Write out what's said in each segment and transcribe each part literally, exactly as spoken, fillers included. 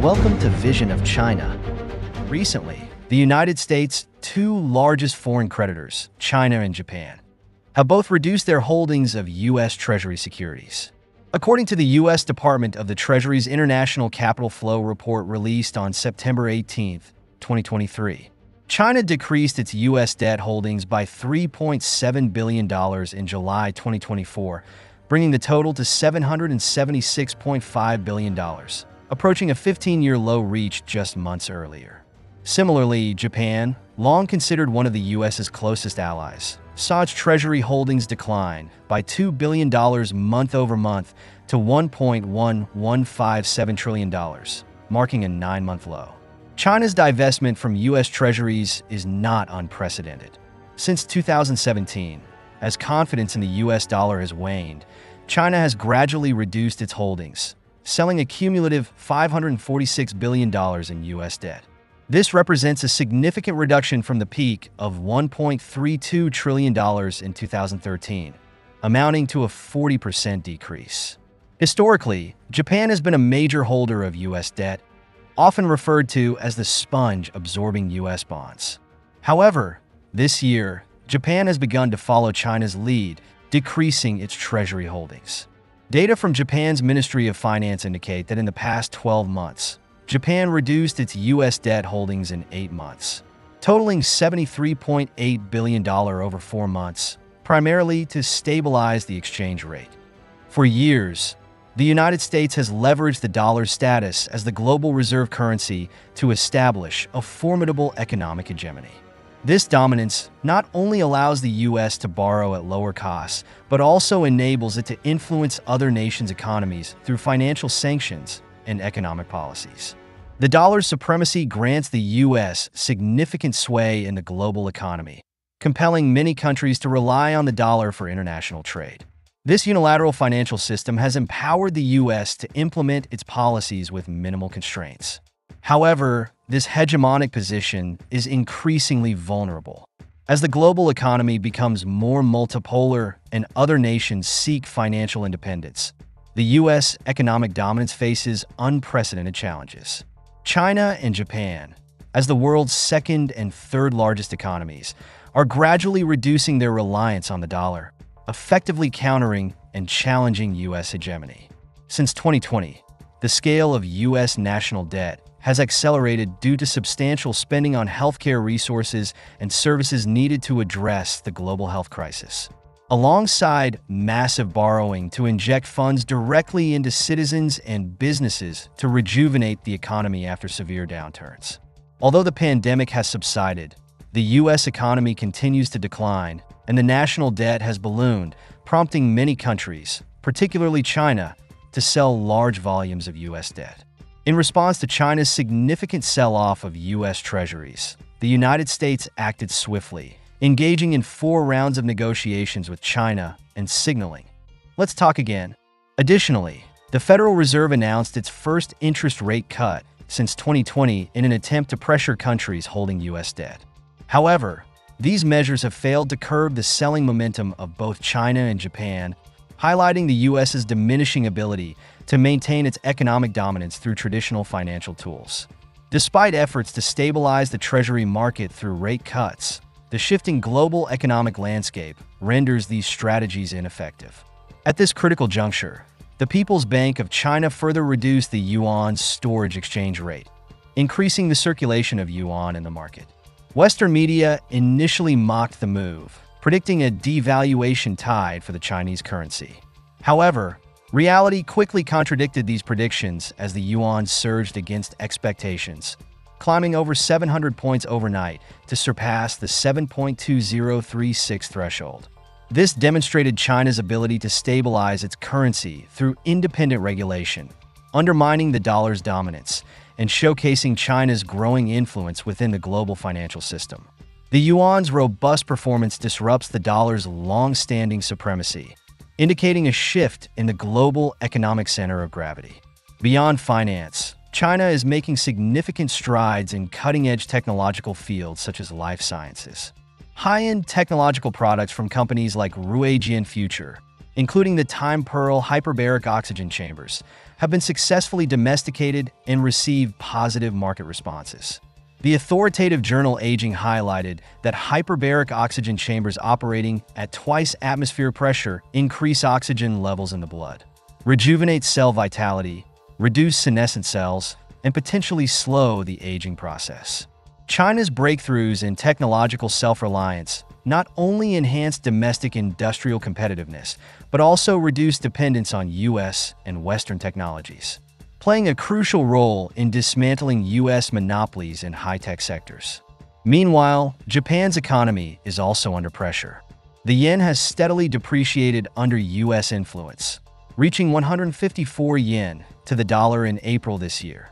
Welcome to Vision of China. Recently, the United States' two largest foreign creditors, China and Japan, have both reduced their holdings of U S Treasury securities. According to the U S Department of the Treasury's International Capital Flow Report released on September eighteenth, twenty twenty-three, China decreased its U S debt holdings by three point seven billion dollars in July twenty twenty-four, bringing the total to seven hundred seventy-six point five billion dollars, approaching a fifteen-year low reached just months earlier. Similarly, Japan, long considered one of the U S's closest allies, saw its treasury holdings decline by two billion dollars month-over-month to one point one one five seven trillion dollars, marking a nine-month low. China's divestment from U S treasuries is not unprecedented. Since two thousand seventeen, as confidence in the U S dollar has waned, China has gradually reduced its holdings, selling a cumulative five hundred forty-six billion dollars in U S debt. This represents a significant reduction from the peak of one point three two trillion dollars in two thousand thirteen, amounting to a forty percent decrease. Historically, Japan has been a major holder of U S debt, often referred to as the sponge absorbing U S bonds. However, this year, Japan has begun to follow China's lead, decreasing its treasury holdings. Data from Japan's Ministry of Finance indicate that in the past twelve months, Japan reduced its U S debt holdings in eight months, totaling seventy-three point eight billion dollars over four months, primarily to stabilize the exchange rate. For years, the United States has leveraged the dollar's status as the global reserve currency to establish a formidable economic hegemony. This dominance not only allows the U S to borrow at lower costs, but also enables it to influence other nations' economies through financial sanctions and economic policies. The dollar's supremacy grants the U S significant sway in the global economy, compelling many countries to rely on the dollar for international trade. This unilateral financial system has empowered the U S to implement its policies with minimal constraints. However, this hegemonic position is increasingly vulnerable. As the global economy becomes more multipolar and other nations seek financial independence, the U S economic dominance faces unprecedented challenges. China and Japan, as the world's second and third largest economies, are gradually reducing their reliance on the dollar, effectively countering and challenging U S hegemony. Since twenty twenty, the scale of U S national debt has accelerated due to substantial spending on healthcare resources and services needed to address the global health crisis, alongside massive borrowing to inject funds directly into citizens and businesses to rejuvenate the economy after severe downturns. Although the pandemic has subsided, the U S economy continues to decline, and the national debt has ballooned, prompting many countries, particularly China, to sell large volumes of U S debt. In response to China's significant sell-off of U S treasuries, the United States acted swiftly, engaging in four rounds of negotiations with China and signaling, "Let's talk again." Additionally, the Federal Reserve announced its first interest rate cut since twenty twenty in an attempt to pressure countries holding U S debt. However, these measures have failed to curb the selling momentum of both China and Japan, highlighting the U S's diminishing ability to maintain its economic dominance through traditional financial tools. Despite efforts to stabilize the treasury market through rate cuts, the shifting global economic landscape renders these strategies ineffective. At this critical juncture, the People's Bank of China further reduced the yuan's storage exchange rate, increasing the circulation of yuan in the market. Western media initially mocked the move, predicting a devaluation tide for the Chinese currency. However, reality quickly contradicted these predictions as the yuan surged against expectations, climbing over seven hundred points overnight to surpass the seven point two zero three six threshold. This demonstrated China's ability to stabilize its currency through independent regulation, undermining the dollar's dominance and showcasing China's growing influence within the global financial system. The yuan's robust performance disrupts the dollar's long-standing supremacy, indicating a shift in the global economic center of gravity. Beyond finance, China is making significant strides in cutting-edge technological fields such as life sciences. High-end technological products from companies like Rui Jian Future including the Time Pearl Hyperbaric Oxygen Chambers, have been successfully domesticated and received positive market responses. The authoritative journal Aging highlighted that hyperbaric oxygen chambers operating at twice atmosphere pressure increase oxygen levels in the blood, rejuvenate cell vitality, reduce senescent cells, and potentially slow the aging process. China's breakthroughs in technological self-reliance not only enhanced domestic industrial competitiveness, but also reduced dependence on U S and Western technologies, playing a crucial role in dismantling U S monopolies in high-tech sectors. Meanwhile, Japan's economy is also under pressure. The yen has steadily depreciated under U S influence, reaching one hundred fifty-four yen to the dollar in April this year,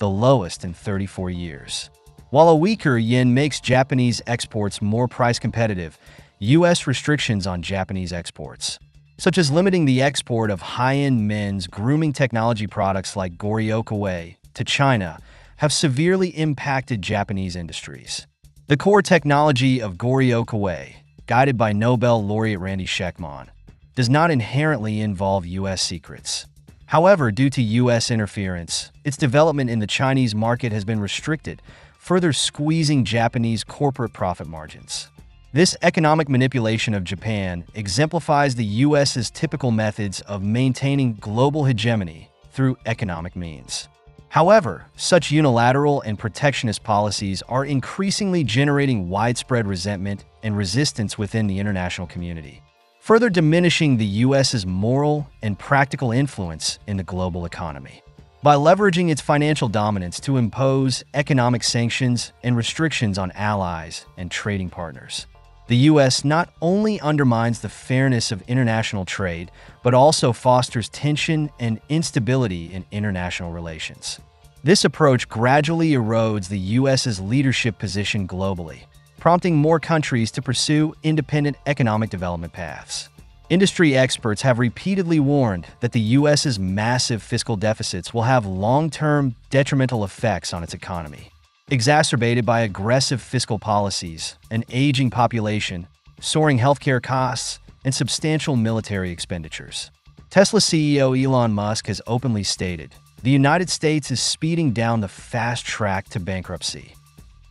the lowest in thirty-four years. While a weaker yen makes Japanese exports more price competitive, U S restrictions on Japanese exports, such as limiting the export of high-end men's grooming technology products like Goryokaway to China, have severely impacted Japanese industries. The core technology of Goryokaway, guided by Nobel laureate Randy Shekman, does not inherently involve U S secrets. However, due to U S interference, its development in the Chinese market has been restricted, further squeezing Japanese corporate profit margins. This economic manipulation of Japan exemplifies the U S's typical methods of maintaining global hegemony through economic means. However, such unilateral and protectionist policies are increasingly generating widespread resentment and resistance within the international community, further diminishing the U S's moral and practical influence in the global economy. By leveraging its financial dominance to impose economic sanctions and restrictions on allies and trading partners, the U S not only undermines the fairness of international trade, but also fosters tension and instability in international relations. This approach gradually erodes the U S's leadership position globally, prompting more countries to pursue independent economic development paths. Industry experts have repeatedly warned that the U S's massive fiscal deficits will have long-term detrimental effects on its economy, exacerbated by aggressive fiscal policies, an aging population, soaring healthcare costs, and substantial military expenditures. Tesla C E O Elon Musk has openly stated, "The United States is speeding down the fast track to bankruptcy."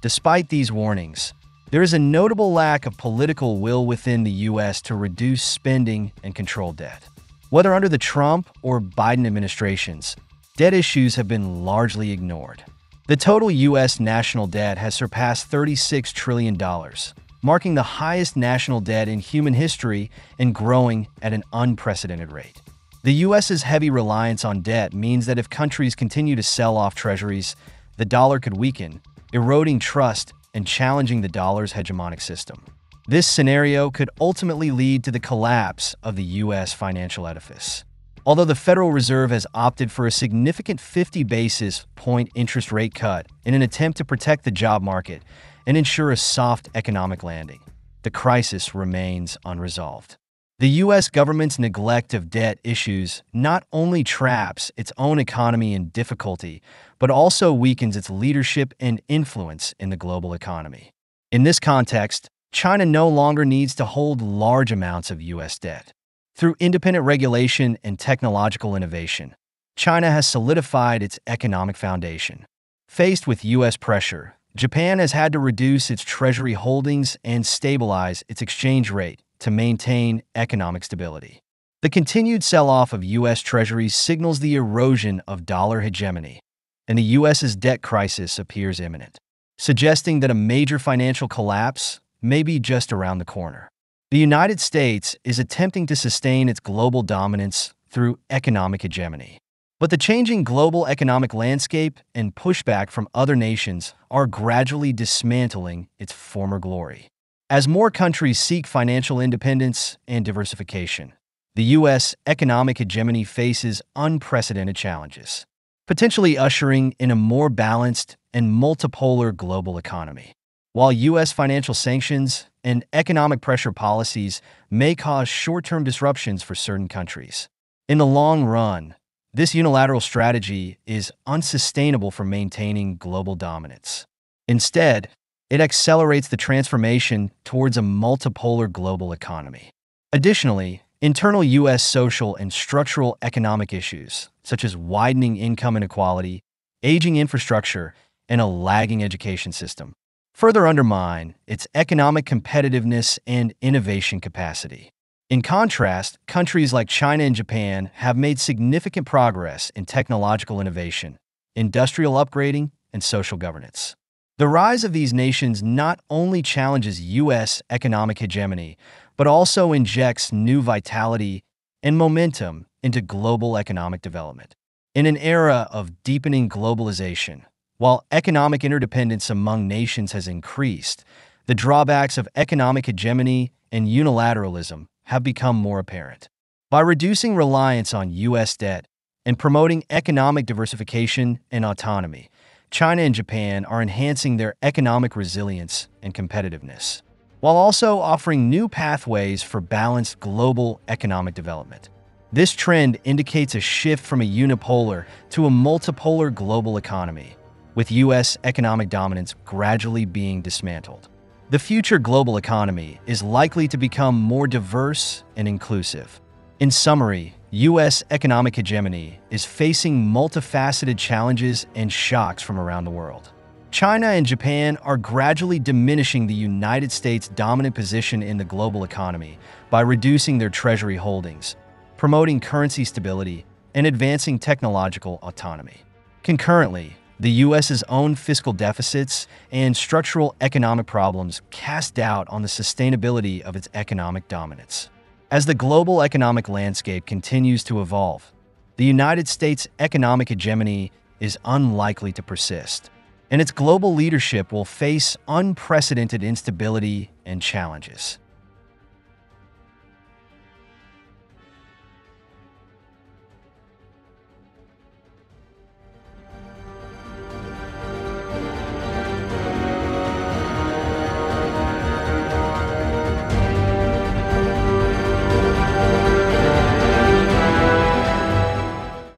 Despite these warnings, there is a notable lack of political will within the U S to reduce spending and control debt. Whether under the Trump or Biden administrations, debt issues have been largely ignored. The total U S national debt has surpassed thirty-six trillion dollars, marking the highest national debt in human history and growing at an unprecedented rate. The U S's heavy reliance on debt means that if countries continue to sell off treasuries, the dollar could weaken, eroding trust and challenging the dollar's hegemonic system. This scenario could ultimately lead to the collapse of the U S financial edifice. Although the Federal Reserve has opted for a significant fifty basis point interest rate cut in an attempt to protect the job market and ensure a soft economic landing, the crisis remains unresolved. The U S government's neglect of debt issues not only traps its own economy in difficulty, but also weakens its leadership and influence in the global economy. In this context, China no longer needs to hold large amounts of U S debt. Through independent regulation and technological innovation, China has solidified its economic foundation. Faced with U S pressure, Japan has had to reduce its treasury holdings and stabilize its exchange rate to maintain economic stability. The continued sell-off of U S treasuries signals the erosion of dollar hegemony, and the U S's debt crisis appears imminent, suggesting that a major financial collapse may be just around the corner. The United States is attempting to sustain its global dominance through economic hegemony, but the changing global economic landscape and pushback from other nations are gradually dismantling its former glory. As more countries seek financial independence and diversification, the U S economic hegemony faces unprecedented challenges, potentially ushering in a more balanced and multipolar global economy. While U S financial sanctions and economic pressure policies may cause short-term disruptions for certain countries, in the long run, this unilateral strategy is unsustainable for maintaining global dominance. Instead, it accelerates the transformation towards a multipolar global economy. Additionally, Internal U S social and structural economic issues, such as widening income inequality, aging infrastructure, and a lagging education system, further undermine its economic competitiveness and innovation capacity. In contrast, countries like China and Japan have made significant progress in technological innovation, industrial upgrading, and social governance. The rise of these nations not only challenges U S economic hegemony, but also injects new vitality and momentum into global economic development. In an era of deepening globalization, while economic interdependence among nations has increased, the drawbacks of economic hegemony and unilateralism have become more apparent. By reducing reliance on U S debt and promoting economic diversification and autonomy, China and Japan are enhancing their economic resilience and competitiveness, while also offering new pathways for balanced global economic development. This trend indicates a shift from a unipolar to a multipolar global economy, with U S economic dominance gradually being dismantled. The future global economy is likely to become more diverse and inclusive. In summary, U S economic hegemony is facing multifaceted challenges and shocks from around the world. China and Japan are gradually diminishing the United States' dominant position in the global economy by reducing their treasury holdings, promoting currency stability, and advancing technological autonomy. Concurrently, the U S's own fiscal deficits and structural economic problems cast doubt on the sustainability of its economic dominance. As the global economic landscape continues to evolve, the United States' economic hegemony is unlikely to persist, and its global leadership will face unprecedented instability and challenges.